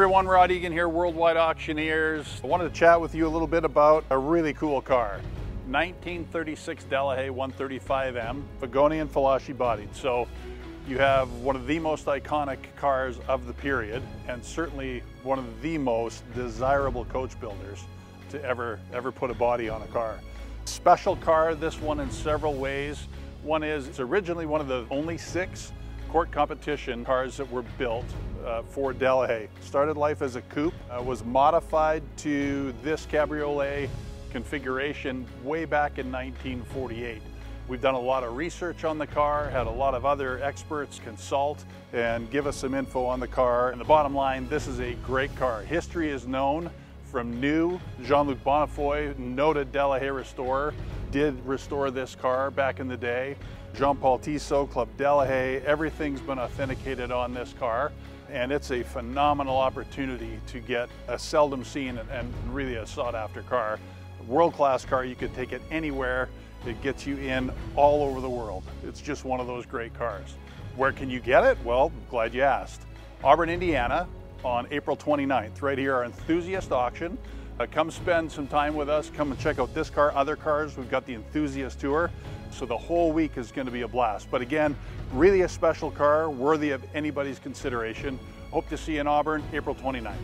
everyone, Rod Egan here, Worldwide Auctioneers. I wanted to chat with you a little bit about a really cool car. 1936 Delahaye 135M, Figoni and Falaschi bodied. So you have one of the most iconic cars of the period, and certainly one of the most desirable coach builders to ever put a body on a car. Special car, this one, in several ways. One is, it's originally one of the only six court competition cars that were built for Delahaye. Started life as a coupe, was modified to this cabriolet configuration way back in 1948. We've done a lot of research on the car, had a lot of other experts consult and give us some info on the car. And the bottom line, this is a great car. History is known from new. Jean-Luc Bonnefoy, noted Delahaye restorer, did restore this car back in the day. Jean-Paul Tissot, Club Delahaye, everything's been authenticated on this car, and it's a phenomenal opportunity to get a seldom seen and really a sought after car. World-class car, you could take it anywhere. It gets you in all over the world. It's just one of those great cars. Where can you get it? Well, glad you asked. Auburn, Indiana, on April 29th, right here, our enthusiast auction. Come spend some time with us. Come and check out this car, other cars. We've got the enthusiast tour. So the whole week is going to be a blast. But again, really a special car, worthy of anybody's consideration. Hope to see you in Auburn, April 29th.